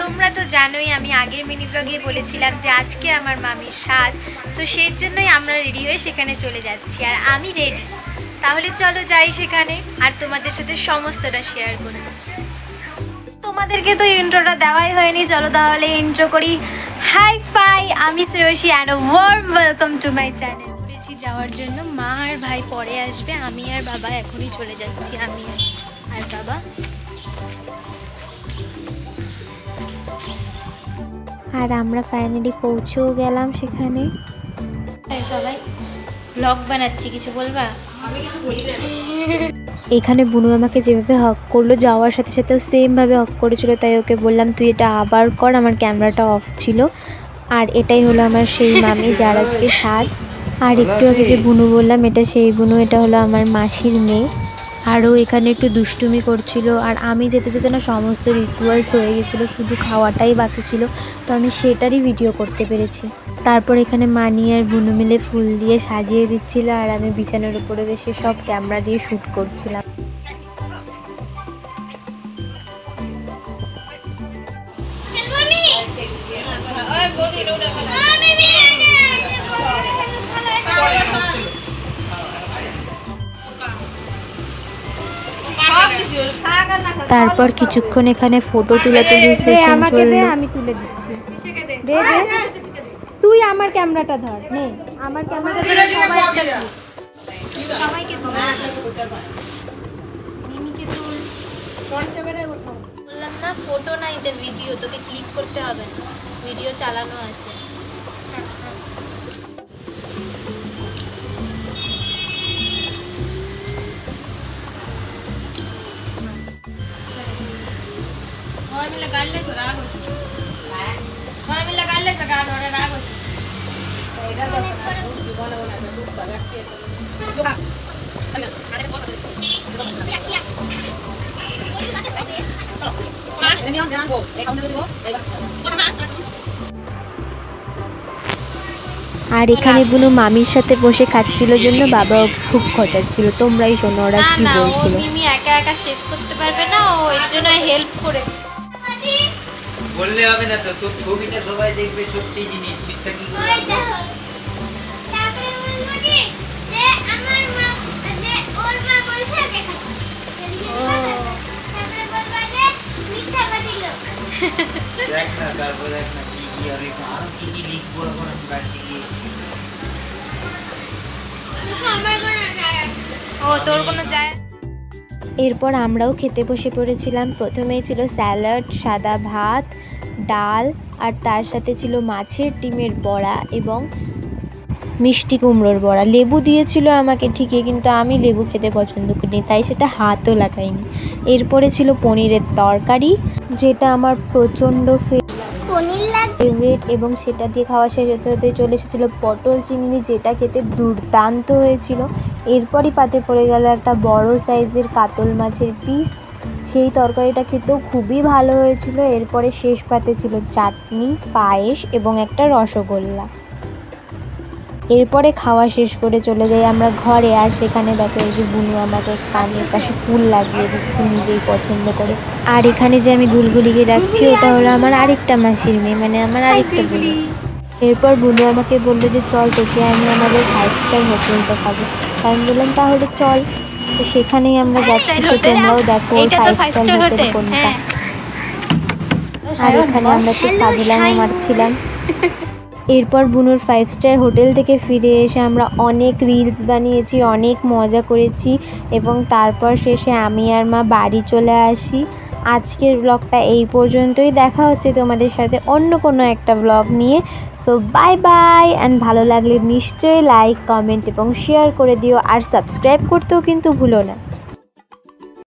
তোমরা তো জানোই, আমি আগের মিনি ব্লগে বলেছিলাম যে আজকে আমার মামির স্বাদ, তো সেই জন্যই আমরা রেডি হয়ে সেখানে চলে যাচ্ছি। আর আমি রেডি, তাহলে চলো যাই সেখানে আর তোমাদের সাথে সমস্তটা শেয়ার করি। তোমাদেরকে তো ইন্ট্রোটা দেওয়াই হয়নি, চলো তাহলে ইন্ট্রো করি। হাই ফাই, আমি Shreyasi and warm welcome to my channel. বলেছি যাওয়ার জন্য, মা আর ভাই পরে আসবে, আমি আর বাবা এখনই চলে যাচ্ছি। আমি আর বাবা আর আমরা ফাইনালি পৌঁছেও গেলাম সেখানে। সবাই ব্লগ বানাচ্ছি, কিছু বলবা? এখানে বুনু আমাকে যেভাবে হক করলো, যাওয়ার সাথে সাথে সেমভাবে হক করেছিল, তাই ওকে বললাম তুই এটা আবার কর, আমার ক্যামেরাটা অফ ছিল। আর এটাই হলো আমার সেই মামি যার আজকে স্বাদ। আর একটু আগে যে বুনু বললাম, এটা সেই বুনু, এটা হলো আমার মাসির মেয়ে। আরও এখানে একটু দুষ্টুমি করছিল। আর আমি যেতে যেতে না সমস্ত রিচুয়ালস হয়ে গেছিলো, শুধু খাওয়াটাই বাকি ছিল, তো আমি সেটারই ভিডিও করতে পেরেছি। তারপর এখানে মানি আর বুনু মিলে ফুল দিয়ে সাজিয়ে দিচ্ছিলো, আর আমি বিছানার উপরে বসে সব ক্যামেরা দিয়ে শ্যুট করছিলাম। তারপর কিছুক্ষণ এখানে ফটো তুলাতুলি সেশন চলল। আমি তুলে দিচ্ছি, দে দে তুই আমার ক্যামেরাটা ধর, নে আমার ক্যামেরাটা ধরে সবাইকে তুল, মিমিকে তুল, ফ্রন্ট ক্যামেরায় ওঠো। বললাম না ফটো না, এটা ভিডিও, তোকে ক্লিক করতে হবে না, ভিডিও চালানো আছে। আর এখানে বুনু মামির সাথে বসে খাচ্ছিল জন্য বাবা খুব খোঁচাচ্ছিল, তোমরাই শোনো ওরা কি বলছিল। তুমি একা একা শেষ করতে পারবে না, ও এর জন্য হেল্প করে। বললে হবে না তো, তোর ছবিটা সবাই দেখবে, সত্যি জিনিস মিথ্যা কি করে তারপরে বলবো যে আমার মা, যে ওর মা বলছে দেখা তারপরে বলবা যে মিথ্যাবাদী লোক। দেখ না তারপরে দেখ না কি কি আর কি লিখবো এখন বাড়িতে গিয়ে। আমার কোনো যায়, ও তোর কোনো যায়। এরপর আমরাও খেতে বসে পড়েছিলাম। প্রথমেই ছিল স্যালাড, সাদা ভাত, ডাল, আর তার সাথে ছিল মাছের ডিমের বড়া এবং মিষ্টি কুমড়োর বড়া। লেবু দিয়েছিল আমাকে ঠিকই, কিন্তু আমি লেবু খেতে পছন্দ করিনি, তাই সেটা হাতও লাগাইনি। এরপরে ছিল পনিরের তরকারি, যেটা আমার প্রচণ্ড ফেভারিট, এবং সেটা দিয়ে খাওয়া শেষ হতে হতে চলে এসেছিলো পটল চিংড়ি, যেটা খেতে দুর্দান্ত হয়েছিল। এরপরই পাতে পড়ে গেল একটা বড় সাইজের কাতল মাছের পিস, সেই তরকারিটা খেতেও খুবই ভালো হয়েছিল। এরপরে শেষ পাতে ছিল চাটনি, পায়েস এবং একটা রসগোল্লা। এরপরে খাওয়া শেষ করে চলে যাই আমরা ঘরে। আর সেখানে দেখো এই যে বুনু আমাকে কানের পাশে ফুল লাগিয়ে দিচ্ছে নিজেই পছন্দ করে। আর এখানে যে আমি গুলগুলিকে ডাকছি, ওটা হলো আমার আরেকটা মাসির মেয়ে, মানে আমার আরেকটা গুলি। এরপর বুনু আমাকে বললো যে চল তোকে আমি আমাদের 5 স্টার হোটেলটা খাবো, আমি বললাম তাহলে চল। তো সেখানেই আমরা যাচ্ছি, তো তোমরাও দেখো 5 স্টার হোটেল কোনটা। আর এখানে আমরা একটু সাজিলামও মারছিলাম। এরপর বুনুর 5 স্টার হোটেল থেকে ফিরে এসে আমরা অনেক রিলস বানিয়েছি, অনেক মজা করেছি, এবং তারপর শেষে আমি আর মা বাড়ি চলে আসি। আজকের ব্লগটা এই পর্যন্তই, দেখা হচ্ছে তোমাদের সাথে অন্য কোনো একটা ব্লগ নিয়ে। সো বাই বাই, অ্যান্ড ভালো লাগলে নিশ্চয়ই লাইক, কমেন্ট এবং শেয়ার করে দিও, আর সাবস্ক্রাইব করতেও কিন্তু ভুলো না।